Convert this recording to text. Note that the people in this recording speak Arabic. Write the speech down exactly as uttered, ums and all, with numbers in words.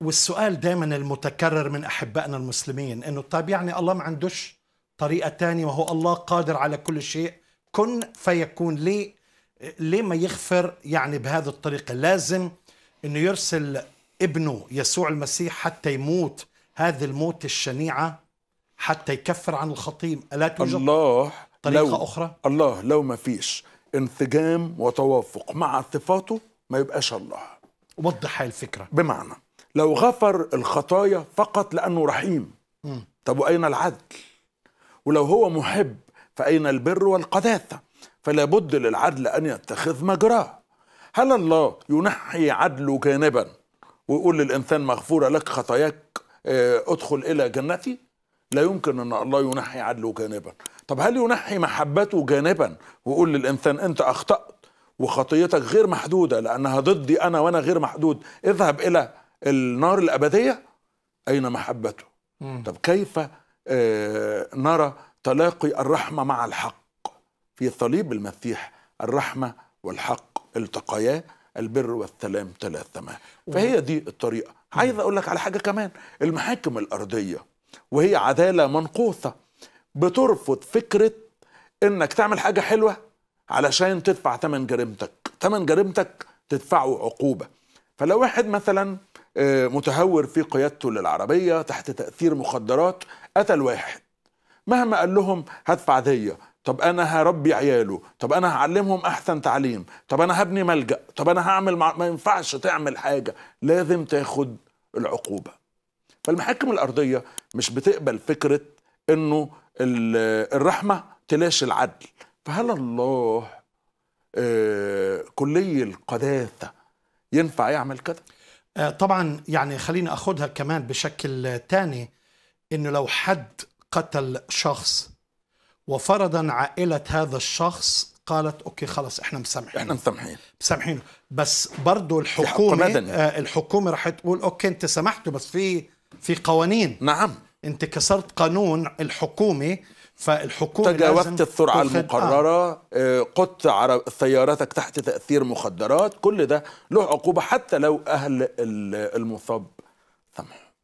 والسؤال دائما المتكرر من أحبائنا المسلمين إنه طيب يعني الله ما عندوش طريقة تانية وهو الله قادر على كل شيء كن فيكون، ليه ليه ما يغفر يعني بهذه الطريقة؟ لازم إنه يرسل ابنه يسوع المسيح حتى يموت هذا الموت الشنيعة حتى يكفر عن الخطيئة؟ ألا توجد الله طريقة لو أخرى؟ الله لو ما فيش انسجام وتوافق مع صفاته ما يبقاش الله. وضح هاي الفكرة. بمعنى لو غفر الخطايا فقط لأنه رحيم، م. طب وأين العدل؟ ولو هو محب فأين البر والقداسة؟ فلا بد للعدل أن يتخذ مجراه. هل الله ينحي عدله جانبا ويقول للإنسان مغفورة لك خطاياك ادخل إلى جنتي؟ لا يمكن أن الله ينحي عدله جانبا. طب هل ينحي محبته جانبا ويقول للإنسان أنت أخطأت وخطيتك غير محدودة لأنها ضدي أنا وأنا غير محدود، اذهب إلى النار الأبدية؟ أين محبته؟ مم. طب كيف آه نرى تلاقي الرحمة مع الحق في صليب المسيح؟ الرحمة والحق التقيا، البر والسلام تلاثما. فهي دي الطريقة. عايز أقول لك على حاجة كمان، المحاكم الأرضية وهي عدالة منقوصة بترفض فكرة إنك تعمل حاجة حلوة علشان تدفع ثمن جريمتك، ثمن جريمتك تدفعه عقوبة. فلو واحد مثلا متهور في قيادته للعربية تحت تأثير مخدرات قتل واحد، مهما قال لهم هدفع دية، طب أنا هربي عياله، طب أنا هعلمهم أحسن تعليم، طب أنا هبني ملجأ، طب أنا هعمل مع... ما ينفعش تعمل حاجة، لازم تاخد العقوبة. فالمحاكم الأرضية مش بتقبل فكرة إنه الرحمة تلاشي العدل. فهل الله آه كلي القداسة ينفع يعمل كده؟ آه طبعا. يعني خلينا أخدها كمان بشكل تاني، إنه لو حد قتل شخص وفرضا عائلة هذا الشخص قالت أوكي خلاص إحنا مسامحين إحنا مسامحين مسامحينه، بس برضه الحكومة آه الحكومة راح تقول أوكي أنت سمحته بس في في قوانين. نعم، أنت كسرت قانون الحكومة، فالحكومة تجاوزت السرعة المقررة، آه. قدت سيارتك تحت تأثير مخدرات، كل ده له عقوبة حتى لو أهل المصاب سمحوا.